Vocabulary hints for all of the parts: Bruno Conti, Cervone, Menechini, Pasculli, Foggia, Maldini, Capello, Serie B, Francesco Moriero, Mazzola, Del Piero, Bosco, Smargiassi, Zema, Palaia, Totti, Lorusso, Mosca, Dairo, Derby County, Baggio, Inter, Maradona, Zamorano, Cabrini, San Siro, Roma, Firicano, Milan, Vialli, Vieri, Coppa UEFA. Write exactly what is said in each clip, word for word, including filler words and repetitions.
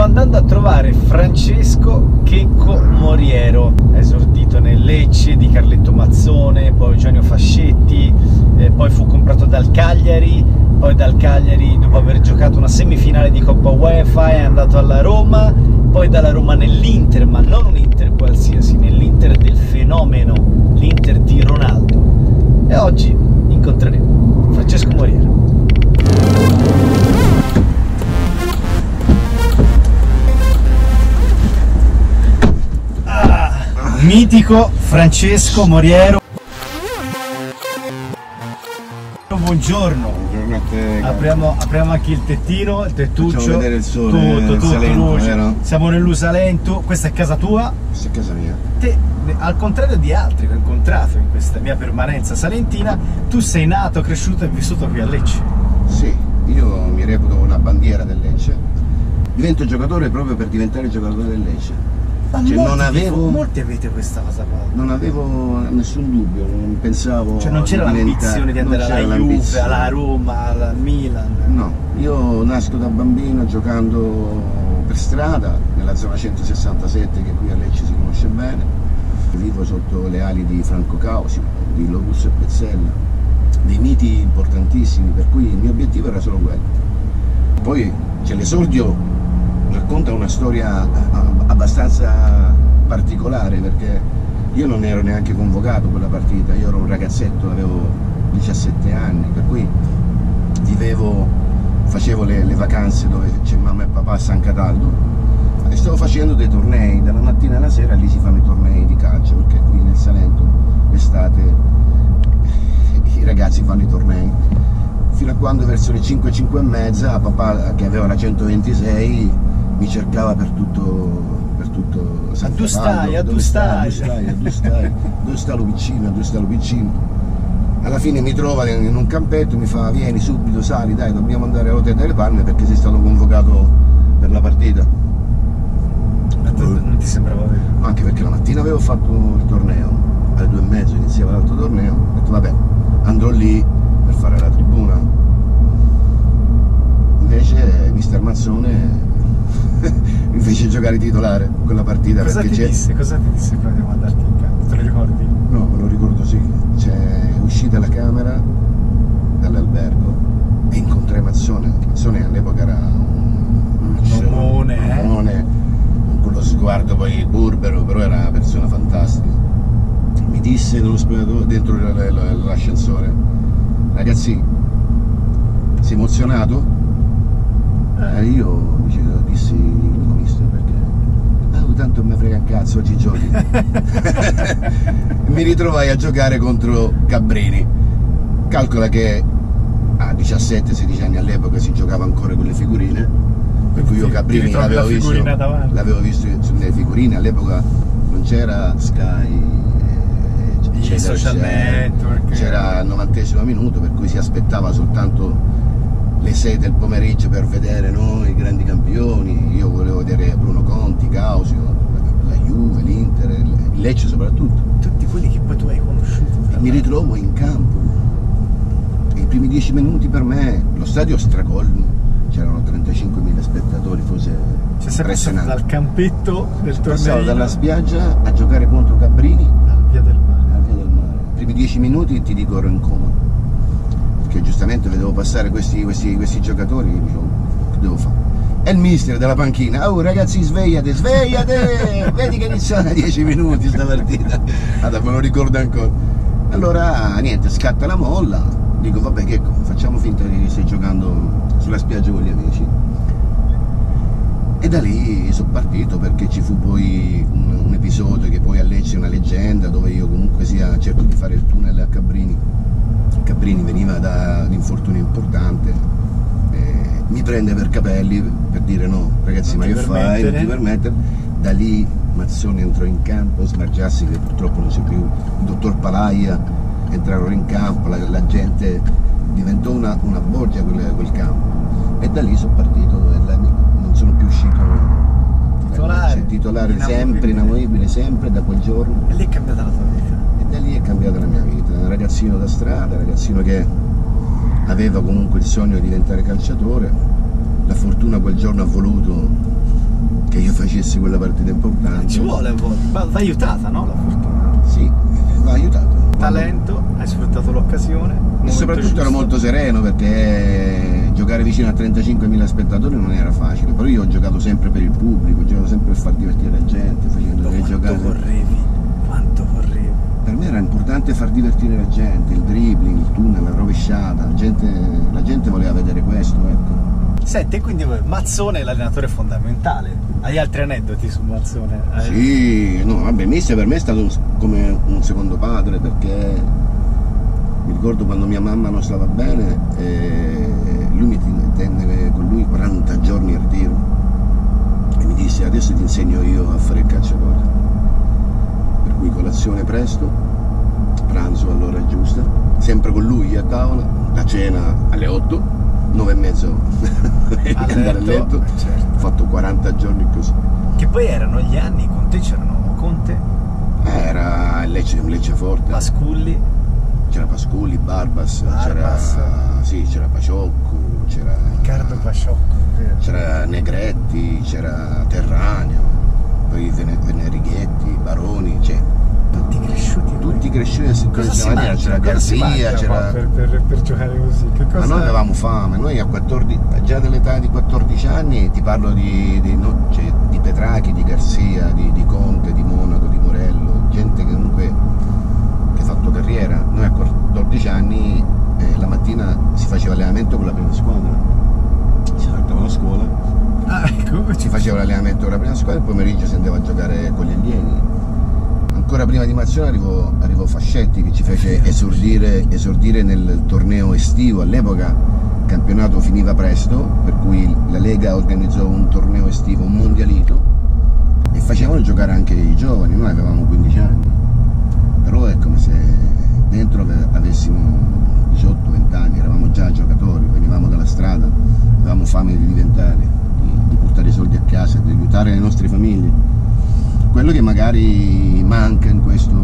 sto andando a trovare Francesco Checco Moriero, esordito nel Lecce di Carletto Mazzone, poi Eugenio Fascetti, eh, poi fu comprato dal Cagliari, poi dal Cagliari dopo aver giocato una semifinale di Coppa UEFA è andato alla Roma, poi dalla Roma nell'Inter, ma non un Inter qualsiasi, nell'Inter del fenomeno, l'Inter di Ronaldo, e oggi incontreremo Francesco Moriero. Mitico Francesco Moriero. Buongiorno. Buongiorno a te. Apriamo, apriamo anche il tettino, il tettuccio. Facciamo vedere il sole, tutto, tutto, Salento, vero? Siamo nell'Usalento. Questa è casa tua? Questa è casa mia. Te, al contrario di altri che ho incontrato in questa mia permanenza salentina, tu sei nato, cresciuto e vissuto qui a Lecce. Sì, io mi reputo una bandiera del Lecce. Divento giocatore proprio per diventare giocatore del Lecce. Cioè, molti, non avevo, molti avete questa cosa qua. Non avevo nessun dubbio, non pensavo. Cioè non c'era l'ambizione di andare alla Juve, alla Roma, alla Milan. No, io nasco da bambino giocando per strada, nella zona centosessantasette che qui a Lecce si conosce bene. Vivo sotto le ali di Franco Causio, di Lorusso e Pezzella, dei miti importantissimi, per cui il mio obiettivo era solo quello. Poi c'è l'esordio. Racconta una storia abbastanza particolare, perché io non ero neanche convocato quella partita, io ero un ragazzetto, avevo diciassette anni, per cui vivevo, facevo le, le vacanze dove c'è mamma e papà a San Cataldo, e stavo facendo dei tornei, dalla mattina alla sera lì si fanno i tornei di calcio, perché qui nel Salento l'estate i ragazzi fanno i tornei. Fino a quando verso le cinque, cinque e mezza papà, che aveva la centoventisei, mi cercava per tutto per tutto San Cataldo, a tu stai, a tu stai, a tu stai, dove sta lo vicino, a dove sta lo vicino. Alla fine mi trova in un campetto, mi fa vieni subito, sali, dai, dobbiamo andare all'Hotel delle Palme perché sei stato convocato per la partita. Ma te, non ti sembrava vero? Anche perché la mattina avevo fatto il torneo, alle due e mezzo iniziava l'altro torneo, ho detto vabbè, andrò lì per fare la tribuna. Invece mister Mazzone mi fece giocare titolare quella partita. Cosa perché ti disse? Cosa ti disse prima di mandarti in campo? Te lo ricordi? No, me lo ricordo sì. Cioè, uscì dalla camera, dall'albergo, e incontrai Mazzone. Mazzone all'epoca era un omone, con eh? quello sguardo poi burbero, però era una persona fantastica. Mi disse nello spogliatoio, dentro l'ascensore: ragazzi, sei emozionato? Eh, io dicevo, dissi no mister, perché ah, tanto mi frega un cazzo, oggi giochi. Mi ritrovai a giocare contro Cabrini. Calcola che a diciassette, sedici anni all'epoca si giocava ancora con le figurine, per cui io Cabrini l'avevo visto, l'avevo visto nelle figurine. All'epoca non c'era Sky, c'era il social network, c'era il novantesimo minuto, per cui si aspettava soltanto le sei del pomeriggio per vedere noi i grandi campioni. Io volevo vedere Bruno Conti, Causio, la Juve, l'Inter, il Lecce soprattutto. Tutti quelli che poi tu hai conosciuto. Mi ritrovo in campo. I primi dieci minuti per me, lo stadio stracolmo, c'erano trentacinquemila spettatori, forse impressionante. Dal campetto del torneo. Passavo dalla spiaggia a giocare contro Cabrini. Al via del mare. Al via del mare. I primi dieci minuti ti dico ero in coma. Che giustamente vedevo passare questi, questi, questi giocatori, e dicevo, che devo fare? E il mister della panchina, oh ragazzi svegliate, svegliate, vedi che iniziano a dieci minuti sta partita. Allora, me lo ricordo ancora. Allora niente, scatta la molla, dico vabbè che facciamo finta che stai giocando sulla spiaggia con gli amici. E da lì sono partito, perché ci fu poi un, un episodio che poi a Lecce è una leggenda, dove io comunque sia cerco di fare il tunnel a Cabrini. Cabrini veniva da un infortunio importante, eh, mi prende per capelli per dire no ragazzi, non ma che fai, non ti permettere. Da lì Mazzone entrò in campo, Smargiassi che purtroppo non c'è più, il dottor Palaia entrarono in campo, la, la gente diventò una, una borgia quel, quel campo, e da lì sono partito e la, non sono più uscito titolare, eh, titolare sempre inamovibile, sempre da quel giorno. E lì è cambiata la tua vita? E da lì è cambiata la mia vita, un ragazzino da strada, un ragazzino che aveva comunque il sogno di diventare calciatore, la fortuna quel giorno ha voluto vincessi quella partita importante. Ci vuole a volte, ma va aiutata, no? La fortuna. Sì, va aiutata. Talento, hai sfruttato l'occasione. E soprattutto giusto. Ero molto sereno perché giocare vicino a trentacinquemila spettatori non era facile. Però io ho giocato sempre per il pubblico, giocavo sempre per far divertire la gente, facendo delle giocate. Quanto vorrevi, quanto vorrevi. Per me era importante far divertire la gente, il dribbling, il tunnel, la rovesciata, la gente, la gente voleva vedere questo, ecco. Senti, quindi Mazzone è l'allenatore fondamentale. Hai altri aneddoti su Mazzone? Hai... Sì, no, vabbè, Messi per me è stato un, come un secondo padre, perché mi ricordo quando mia mamma non stava bene e lui mi tenne con lui quaranta giorni in ritiro e mi disse: adesso ti insegno io a fare il calciatore. Per cui colazione presto, pranzo all'ora giusta, sempre con lui a tavola, la cena alle otto, nove e mezzo andare a letto, certo. Ho fatto quaranta giorni così. Che poi erano gli anni, con te c'erano Conte? Era Lecce, un Lecce forte. Pasculli? C'era Pasculli, Barbas, c'era sì, c'era Pasciocco, c'era Riccardo Pasciocco, c'era Negretti, c'era Terranio, poi Venerighetti, Baroni, cioè tutti cresciuti, tutti cresciuti c'era Garcia, c'era per, per, per giocare così. Che cosa... ma noi avevamo fame, noi a quattordici, già dall'età di quattordici anni ti parlo di, di, no, cioè, di Petrachi, di Garcia, di, di Conte, di Monaco, di Morello, gente che comunque che ha fatto carriera. Noi a quattordici anni eh, la mattina si faceva allenamento con la prima squadra, si saltava la scuola, ah, ecco. Si faceva l'allenamento con la prima squadra e il pomeriggio si andava a giocare con gli alieni. Ancora prima di Mazzone arrivò, arrivò Fascetti, che ci fece esordire, esordire nel torneo estivo. All'epoca il campionato finiva presto, per cui la Lega organizzò un torneo estivo, un mondialito, e facevano giocare anche i giovani. Noi avevamo quindici anni, però è come se dentro avessimo diciotto venti anni, eravamo già giocatori, venivamo dalla strada, avevamo fame di diventare, di, di portare i soldi a casa, di aiutare le nostre famiglie. Quello che magari manca in questo,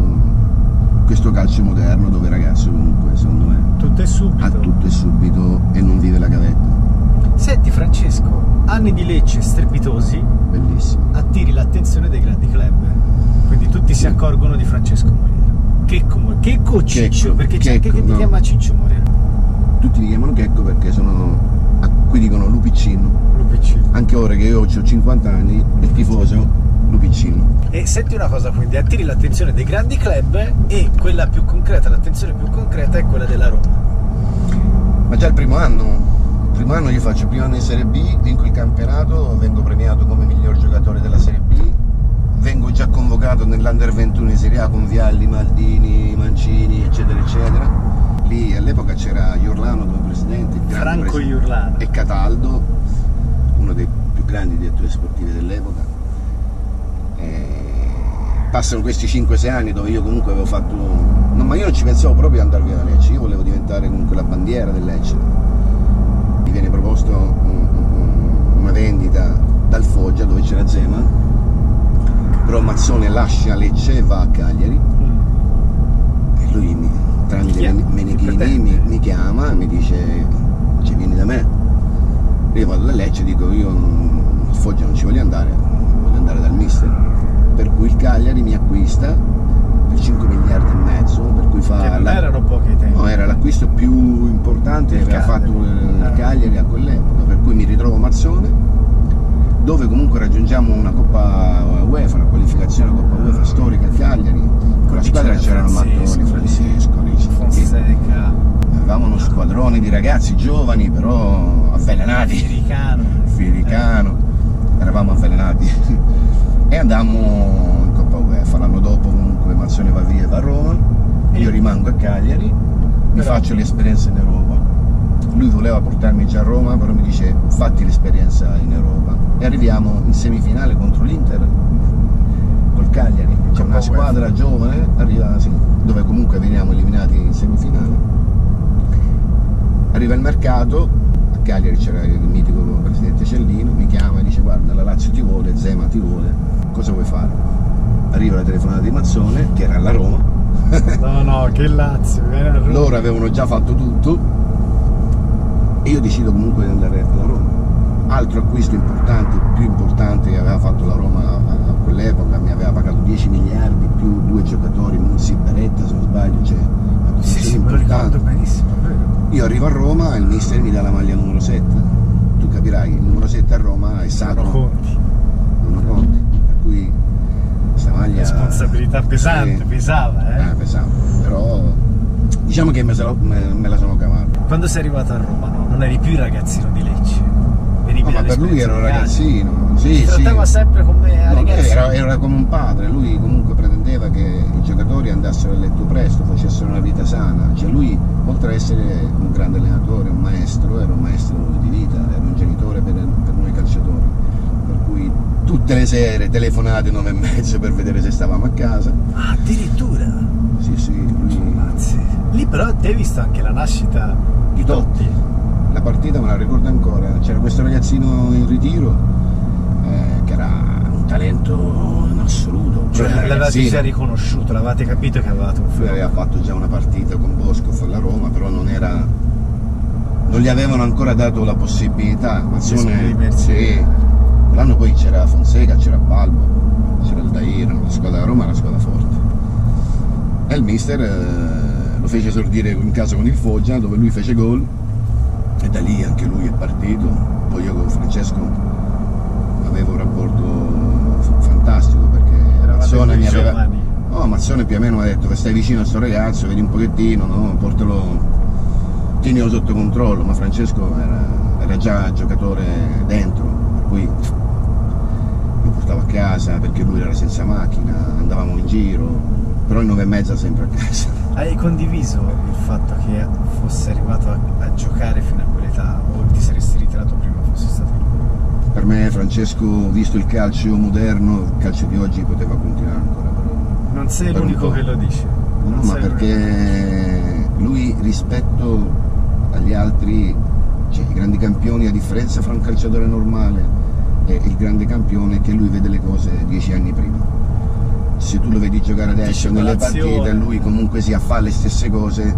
questo calcio moderno, dove il ragazzo comunque, secondo me, tutto è subito. Ha tutto è subito e non vive la gavetta. Senti Francesco, anni di Lecce strepitosi, bellissimo, attiri l'attenzione dei grandi club, quindi tutti si accorgono di Francesco Moriero. Checco, Checco Ciccio, Checco, perché c'è anche chi ti no. chiama Ciccio Moriero. Tutti li chiamano Checco perché sono... qui dicono Lupiccino. Lupiccino. Anche ora che io ho cinquanta anni, il tifoso... Lupiccino. E senti una cosa, quindi attiri l'attenzione dei grandi club e quella più concreta, l'attenzione più concreta è quella della Roma. Ma già il primo anno, il primo anno io faccio il primo anno in Serie B, vinco il campionato, vengo premiato come miglior giocatore della Serie B, vengo già convocato nell'Under ventuno in Serie A con Vialli, Maldini, Mancini, eccetera, eccetera. Lì all'epoca c'era Iurlano come presidente, Franco Iurlano e Cataldo, uno dei più grandi direttori sportivi dell'epoca. Passano questi cinque sei anni dove io comunque avevo fatto no, ma io non ci pensavo proprio ad andare via da Lecce, io volevo diventare comunque la bandiera del Lecce. Mi viene proposto una vendita dal Foggia dove c'era Zema, però Mazzone lascia Lecce e va a Cagliari e lui mi, tramite Menechini mi, mi chiama e mi dice: cioè, vieni da me. Io vado da Lecce e dico: io a Foggia non ci voglio andare, voglio andare dal mister. Per cui il Cagliari mi acquista per cinque miliardi e mezzo, per cui fa... Che non la... erano pochi tempi. No, era l'acquisto più importante che aveva fatto il Cagliari a quell'epoca, per cui mi ritrovo a Mazzone, dove comunque raggiungiamo una Coppa UEFA, una qualificazione alla Coppa UEFA storica a Cagliari. Con la squadra c'erano Mazzone, Francesco, Fonseca. Avevamo uno squadrone di ragazzi giovani, però avvelenati. Firicano. Firicano. Eravamo avvelenati. E andammo in Coppa UEFA, l'anno dopo comunque Mazzone va via e va a Roma, io rimango a Cagliari, mi faccio l'esperienza in Europa. Lui voleva portarmi già a Roma, però mi dice: fatti l'esperienza in Europa. E arriviamo in semifinale contro l'Inter, col Cagliari, c'è una squadra giovane, arriva, sì, dove comunque veniamo eliminati in semifinale. Arriva il mercato. A Cagliari c'era il mitico presidente Cellino, mi chiama e dice: guarda, la Lazio ti vuole, Zema ti vuole, cosa vuoi fare? Arriva la telefonata di Mazzone, che era alla Roma. No, no, che Lazio, era a Roma. Loro avevano già fatto tutto e io decido comunque di andare alla Roma. Altro acquisto importante, più importante che aveva fatto la Roma ricordo benissimo, vero? Io arrivo a Roma e il mister mi dà la maglia numero sette. Tu capirai, il numero sette a Roma è sacro. Bruno Conti. Bruno Conti. Per cui questa maglia... Responsabilità pesante, sì. pesava, eh? Ah, pesava. Però diciamo che me, sono, me, me la sono cavata. Quando sei arrivato a Roma, no? Non eri più il ragazzino di Lecce. No, ma per lui ero un ragazzino, sì, si trattava sì. sempre come a no, era, era come un padre. Lui comunque pretendeva che i giocatori andassero a letto presto, facessero una vita sana, cioè lui oltre ad essere un grande allenatore, un maestro, era un maestro di vita, era un genitore per, per noi calciatori, per cui tutte le sere telefonate nove e mezzo per vedere se stavamo a casa. Ah, addirittura? Sì, sì, lui... Lì però ti hai visto anche la nascita di Totti. La partita me la ricordo ancora, c'era questo ragazzino in ritiro eh, che era un talento in assoluto, cioè, cioè l'avevate già riconosciuto, l'avevate capito che avevate un fenomeno. Lui aveva fatto già una partita con Bosco con la Roma, però non era, non gli avevano ancora dato la possibilità. Mazzone, sì, l'anno poi c'era Fonseca, c'era Balbo, c'era il Dairo, la squadra della Roma era una squadra forte e il mister eh, lo fece esordire in casa con il Foggia dove lui fece gol. E da lì anche lui è partito, poi io con Francesco avevo un rapporto fantastico perché Mazzone mi aveva... No, Mazzone più o meno mi ha detto che stai vicino a sto ragazzo, vedi un pochettino, no? Portalo, tienilo sotto controllo, ma Francesco era, era già giocatore dentro, per cui lo portavo a casa perché lui era senza macchina, andavamo in giro, però alle nove e mezza sempre a casa. Hai condiviso il fatto che fosse arrivato a, a giocare fino a quell'età o ti saresti ritirato prima fosse stato lui? Per me Francesco, visto il calcio moderno, il calcio di oggi poteva continuare ancora. Però non sei l'unico che lo dice. No, non ma perché lui rispetto agli altri, cioè i grandi campioni, la differenza fra un calciatore normale e il grande campione è che lui vede le cose dieci anni prima. Se tu lo vedi giocare adesso nelle partite, lui comunque si fa le stesse cose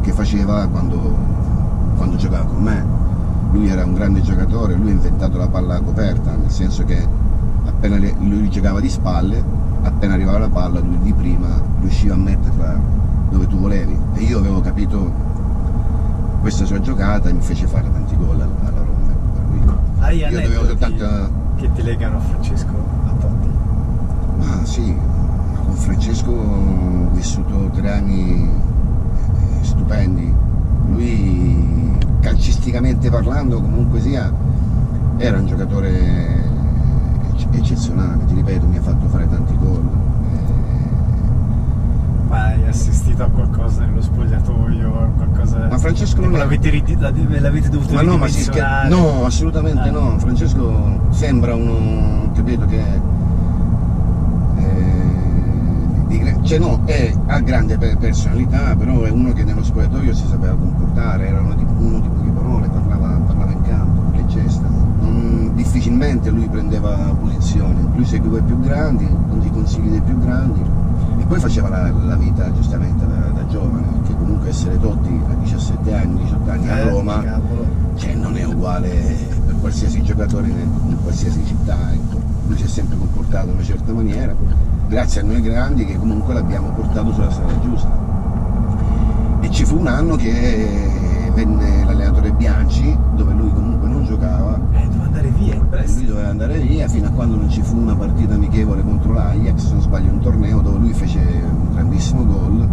che faceva quando, quando giocava con me. Lui era un grande giocatore, lui ha inventato la palla coperta, nel senso che appena lui giocava di spalle, appena arrivava la palla, lui di prima riusciva a metterla dove tu volevi. E io avevo capito questa sua giocata e mi fece fare tanti gol alla Roma. Io dovevo soltanto... che ti legano a Francesco? Ah sì, con Francesco ho vissuto tre anni stupendi. Lui calcisticamente parlando comunque sia era un giocatore eccezionale, ti ripeto, mi ha fatto fare tanti gol. Ma hai assistito a qualcosa nello spogliatoio, a qualcosa? Ma Francesco non è... l'avete dovuto ma no, ma si schia... no, assolutamente ah. no. Francesco sembra uno, capito che... Cioè no, è, ha grande personalità, però è uno che nello spogliatoio si sapeva comportare, era uno di, uno di poche parole, parlava, parlava in campo, le gesta. Non, difficilmente lui prendeva posizione, lui seguiva i più grandi, con i consigli dei più grandi e poi faceva la, la vita giustamente da, da giovane, perché comunque essere Totti a diciassette anni, diciotto anni a Roma, cioè non è uguale per qualsiasi giocatore in qualsiasi città, lui si è sempre comportato in una certa maniera. Grazie a noi grandi che comunque l'abbiamo portato sulla strada giusta. E ci fu un anno che venne l'allenatore Bianchi, dove lui comunque non giocava. Eh, doveva andare via in prestito. Lui doveva andare via fino a quando non ci fu una partita amichevole contro l'Ajax, se non sbaglio un torneo, dove lui fece un grandissimo gol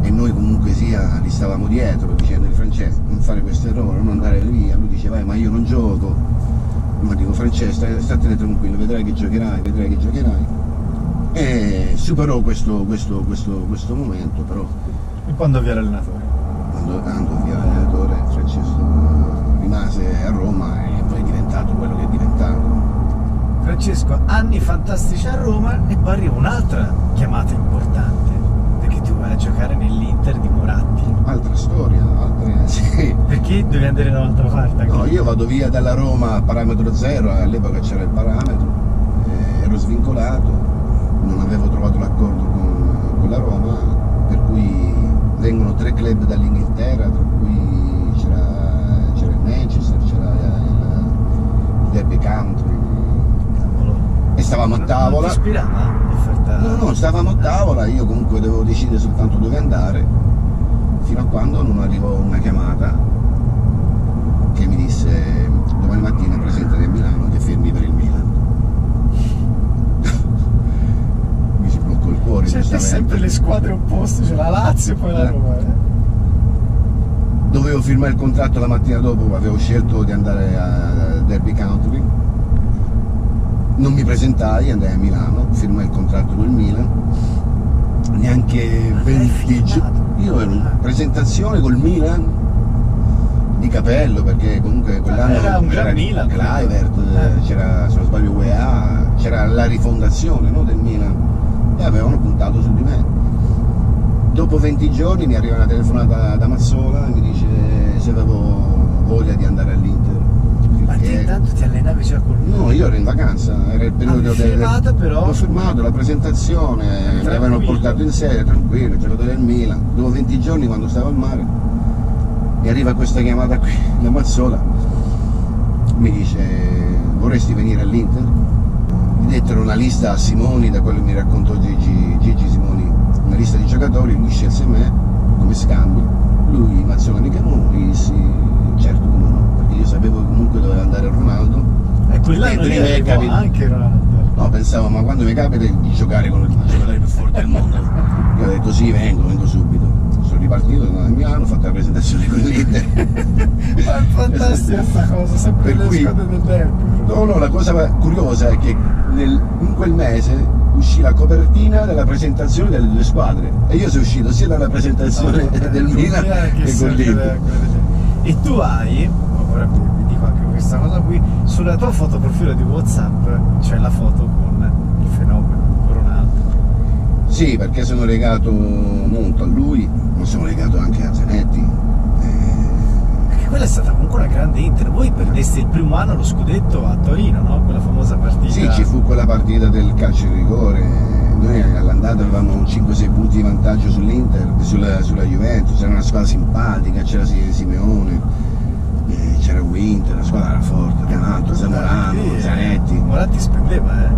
e noi comunque sia gli stavamo dietro dicendo ai Francesco non fare questo errore, non andare via. Lui diceva ma io non gioco. Ma dico Francesco statene tranquillo, vedrai che giocherai, vedrai che giocherai. E superò questo, questo, questo, questo momento però. E quando via l'allenatore? Quando, quando via l'allenatore Francesco rimase a Roma e poi è diventato quello che è diventato. Francesco, anni fantastici a Roma e poi arriva un'altra chiamata importante, perché tu vai a giocare nell'Inter di Moratti. Altra storia, altra... Sì. Perché devi andare da un'altra parte? No, io vado via dalla Roma a parametro zero, all'epoca c'era il parametro, eh, ero svincolato. Non avevo trovato l'accordo con, con la Roma, per cui vengono tre club dall'Inghilterra, tra cui c'era il Manchester, c'era il Derby Country. Cavolo. E stavamo a tavola. Non ti ispirava l'offerta? No, no, stavamo a tavola, io comunque dovevo decidere soltanto dove andare. fino a quando non arrivò una chiamata che mi disse: domani mattina presentati a Milano che firmi per il Milan. Mi si bloccò il cuore. C'è sempre le squadre opposte, c'è la Lazio e poi la Roma. Eh? Dovevo firmare il contratto la mattina dopo, avevo scelto di andare a Derby Country. Non mi presentai, andai a Milano, firmai il contratto col Milan. Neanche venti giorni. Io ero in presentazione col Milan di capello, perché comunque quell'anno era un gran Milan, c'era, se non sbaglio, U E A, c'era la rifondazione, no, del Milan, e avevano puntato su di me. Dopo venti giorni mi arriva una telefonata da Mazzola e mi dice se avevo voglia di andare all'Inter. Ma te intanto ti allenavi già con lui? No, io ero in vacanza, era il periodo del... firmato però? L'ho firmato, la presentazione, mi avevano portato in serie, tranquillo, c'ero del Milan. Dopo venti giorni, quando stavo al mare, mi arriva questa chiamata qui da Mazzola, mi dice: vorresti venire all'Inter? Mi dettero una lista a Simoni, da quello che mi raccontò Gigi, Gigi Simoni, una lista di giocatori, lui scelse me come scambio. Lui, Mazzola, mica noi, sì, certo, come no. Io sapevo che comunque doveva andare Ronaldo e quell'anno lì arrivò capito... anche Ronaldo. No, pensavo, ma quando mi capita di giocare con il giocatore più forte del mondo, io ho detto sì, vengo, vengo subito. Sono ripartito da Milano, ho fatto la presentazione con l'Inter. Ma è fantastica questa cosa, sempre per cui... del tempo. No, no, la cosa curiosa è che nel... in quel mese uscì la copertina della presentazione delle due squadre e io sono uscito sia dalla presentazione ah, del Milan che con l'Inter. E tu hai... vi dico anche questa cosa qui, sulla tua foto profilo di WhatsApp c'è la foto con il fenomeno Ronaldo. Sì, perché sono legato molto a lui, ma sono legato anche a Zanetti. Eh... Perché quella è stata comunque una grande Inter. Voi perdeste il primo anno lo scudetto a Torino, no? Quella famosa partita. Sì, ci fu quella partita del calcio in rigore. Noi all'andata avevamo cinque sei punti di vantaggio sull'Inter, sulla, sulla Juventus, c'era una squadra simpatica, c'era Simeone. C'era Winter, la squadra era forte, Cataldo, Zamorano, eh, Zanetti. Moratti spendeva, eh.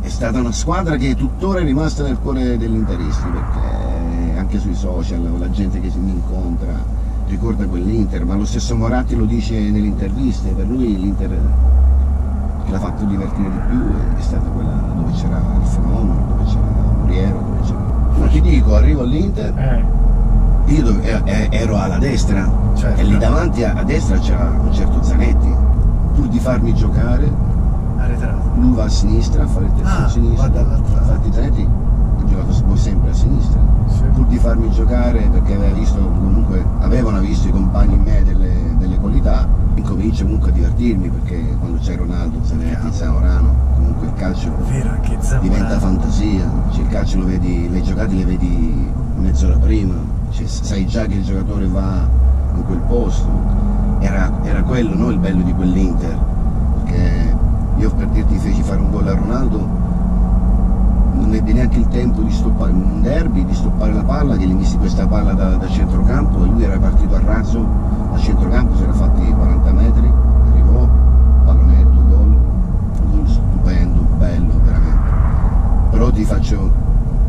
È stata una squadra che tuttora è rimasta nel cuore degli interisti, perché anche sui social la gente che si incontra ricorda quell'Inter, ma lo stesso Moratti lo dice nelle interviste, per lui l'Inter che l'ha fatto divertire di più è stata quella dove c'era il fenomeno, dove c'era Moriero, dove c'era. Ma ti dico, arrivo all'Inter. Eh. Io ero alla destra, certo. E lì davanti a destra c'era un certo Zanetti, pur di farmi giocare, lui va a sinistra a fare il terzo ah, a sinistra, infatti Zanetti ha giocato sempre a sinistra, sì. Pur di farmi giocare perché aveva visto, comunque, avevano visto i compagni in me delle, delle qualità, incomincio comunque a divertirmi perché quando c'è Ronaldo, Zanetti, Zamorano, comunque il calcio vero, diventa fantasia, cioè, il calcio lo vedi, le giocate le vedi mezz'ora prima. Cioè, sai già che il giocatore va in quel posto, era, era quello, no, il bello di quell'Inter, perché io per dirti feci fare un gol a Ronaldo, non ebbe neanche il tempo di stoppare un derby, di stoppare la palla, che gli misi questa palla da, da centrocampo e lui era partito a razzo da centrocampo, si era fatti quaranta metri, arrivò, pallonetto, gol, un gol stupendo, bello veramente. Però ti faccio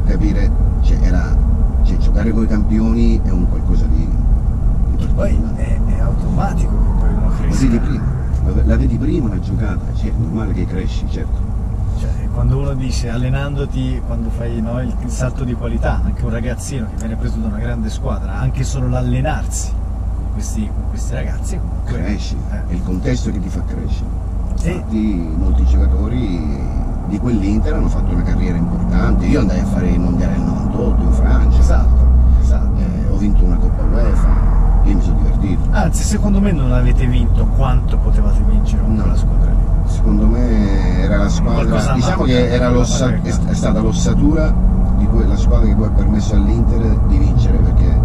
capire, cioè, era... cioè, giocare con i campioni è un qualcosa di... di poi è, è automatico che poi uno cresce. La vedi prima, la vedi prima la giocata, cioè, è normale che cresci, certo. Cioè, quando uno dice allenandoti, quando fai, no, il, il salto di qualità, anche un ragazzino che viene preso da una grande squadra, anche solo l'allenarsi con questi, con questi ragazzi comunque... cresci, eh. È il contesto che ti fa crescere. Infatti e... molti giocatori di quell'Inter hanno fatto una carriera importante. Io andai a fare il mondiale del novantotto in Francia, esatto, esatto. Eh, ho vinto una Coppa UEFA, io mi sono divertito. Anzi, secondo me non avete vinto quanto potevate vincere con no, la squadra lì. Secondo me era la squadra, diciamo che era è stata l'ossatura di quella squadra che poi ha permesso all'Inter di vincere, perché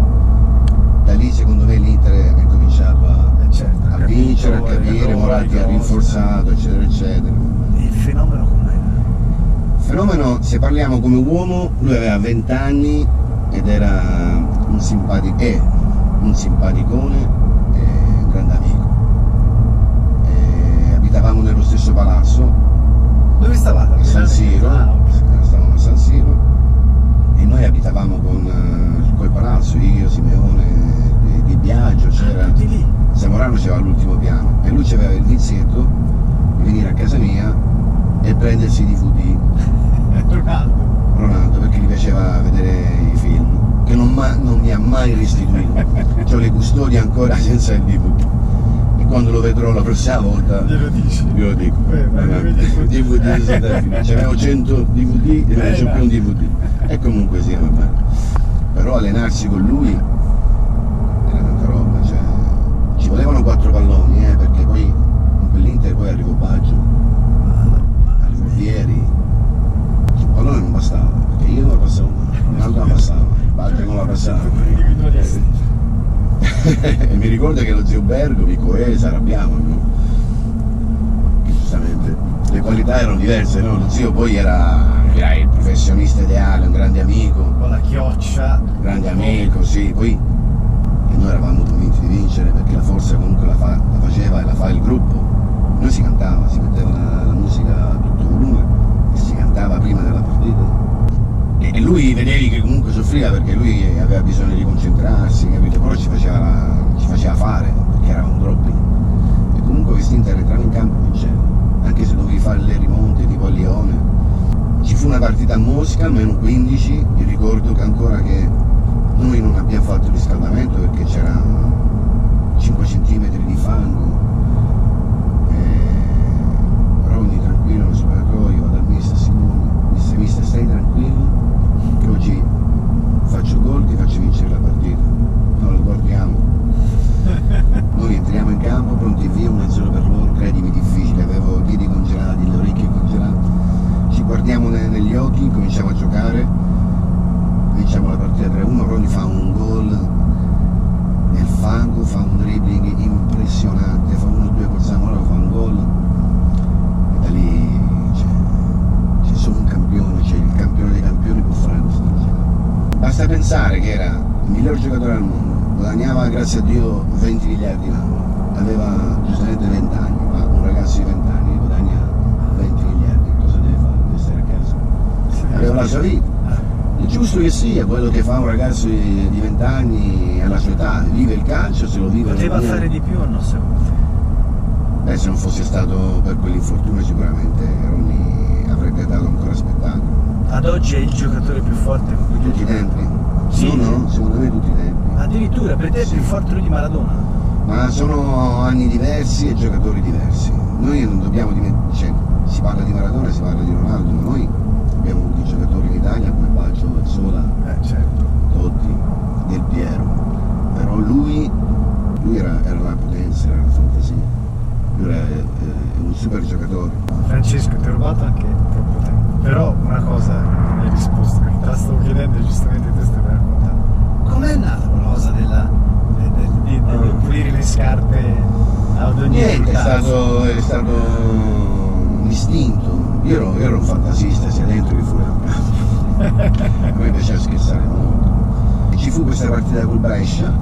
da lì secondo me l'Inter ha cominciato a, certo, a vincere, a capire, Moratti ha rinforzato, eccetera eccetera. E il fenomeno comune. Fenomeno, se parliamo come uomo, lui aveva venti anni ed era un simpatico, è un simpaticone e un grande amico. E abitavamo nello stesso palazzo. Dove stavate? A San Siro. Ah, okay. Stavamo a San Siro e noi abitavamo con col palazzo, io, Simeone, prendersi i D V D. Ronaldo. Ronaldo, perché gli piaceva vedere i film, che non, ma, non mi ha mai restituito. Cioè le custodie ancora senza il D V D. E quando lo vedrò la prossima volta glielo dici? Glielo dico. Beh, allora, D V D senza film. C'avevo cento D V D e non c'è più un D V D. E comunque sì, va bene. Però allenarsi con lui era tanta roba, cioè ci volevano quattro palloni, eh, perché poi in quell'Inter poi arrivò Baggio, arrivò Vieri, il pallone non bastava, perché io non la passavo mai, Ronaldo la passava, Baggio non la passava mai. E mi ricordo che lo zio Bergo, Vicoe, Sarabbiamo, no? Giustamente le qualità erano diverse, no? Lo zio poi era, era il professionista ideale, un grande amico. Con la chioccia. Grande amico, sì. Poi e noi eravamo convinti di vincere, perché la forza comunque la, fa, la faceva e la fa il gruppo. Noi si cantava, si metteva la, la musica a tutto volume e si cantava prima della partita. E, e lui vedevi che comunque soffriva, perché lui aveva bisogno di concentrarsi, capito? Però ci faceva, la, ci faceva fare, perché eravamo troppi. E comunque quest'Inter entrava in campo e vinceva. Anche se dovevi fare le rimonte tipo a Lione. Ci fu una partita a Mosca, meno quindici, e ricordo che ancora che noi non abbiamo fatto il riscaldamento perché c'era cinque centimetri di fango, e... Roni tranquillo nel spogliatoio, vado al mister Simoni, disse: mister, stai tranquillo che oggi faccio gol, ti faccio vincere la partita. No, lo guardiamo, noi entriamo in campo pronti via, uno a zero per loro, credimi difficile, avevo i piedi congelati, le orecchie congelate. Ci guardiamo negli occhi, cominciamo a giocare, vinciamo la partita tre a uno, Roni fa un gol nel fango, fa un dribbling impressionante, fa uno a due con Zamorano, fa un gol, e da lì c'è solo un campione, c'è il campione dei campioni più franco. Basta pensare che era il miglior giocatore al mondo, guadagnava grazie a Dio venti miliardi l'anno, aveva giustamente venti anni, ma un ragazzo di venti anni guadagna venti miliardi. Aveva la sua vita, è giusto che sia quello che fa un ragazzo di venti anni alla sua età, vive il calcio, se lo vive. Poteva fare di più o no, secondo te? Beh, se non fosse stato per quell'infortunio sicuramente Roni avrebbe dato ancora spettacolo. Ad oggi è il giocatore più forte di tutti i tempi? Sì, no, no, secondo me tutti i tempi. Addirittura per te è più forte lui di Maradona? Ma sono anni diversi e giocatori diversi. Noi non dobbiamo dimenticare, cioè, si parla di Maradona, si parla di Ronaldo, ma noi abbiamo avuto giocatori in Italia come Baggio, Mazzola, eh, certo, Totti, Del Piero, però lui, lui era, era la potenza, era la fantasia, lui era eh, un super giocatore. Francesco, ti ho rubato anche troppo tempo, però una cosa mi hai risposto, che te la stavo chiedendo e giustamente te stai per raccontare. Com'è nata la cosa della, del, del, del, del, del pulire le scarpe ad ogni Niente, è stato, è stato un istinto. Io ero, io ero un fantasista sia dentro che fuori dal campo. A me piaceva scherzare molto. E ci fu questa partita col Brescia,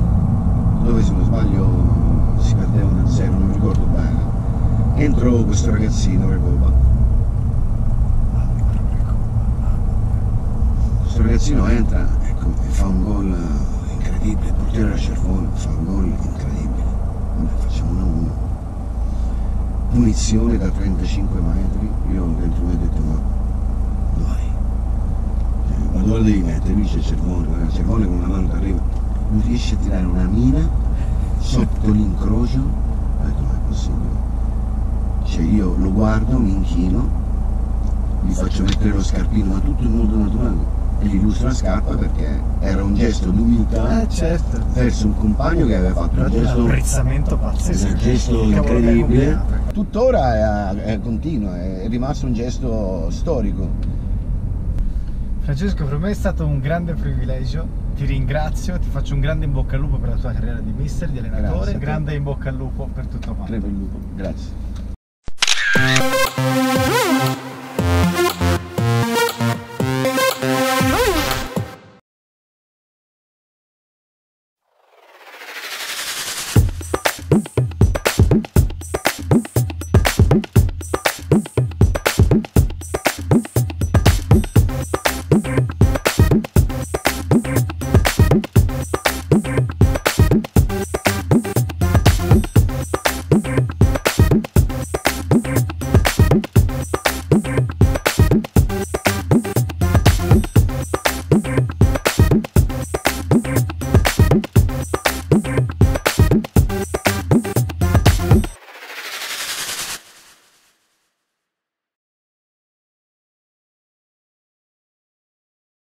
dove se non sbaglio si perdeva uno a zero, non mi ricordo bene. Entrò questo ragazzino, Recoba. Questo ragazzino entra, ecco, e fa un gol incredibile. Il portiere era Cervone, fa un gol incredibile. Vabbè, facciamo uno a uno. Punizione da trentacinque metri, io dentro me ho detto: ma dai, ma dove devi mettere? Lì c'è Cervone, Cervone con una mano che arriva, mi riesce a tirare una mina sotto l'incrocio, ho detto: ma è possibile? Cioè io lo guardo, mi inchino, gli faccio mettere lo scarpino, ma tutto in modo naturale, e gli illustro la scarpa perché era un gesto d'umiltà, eh, certo, verso un compagno che aveva fatto un gesto, un apprezzamento pazzesco, un gesto incredibile. Tuttora è, è continua, è rimasto un gesto storico. Francesco, per me è stato un grande privilegio, ti ringrazio, ti faccio un grande in bocca al lupo per la tua carriera di mister, di allenatore, grande in bocca al lupo per tutto quanto. Crepe il lupo, grazie.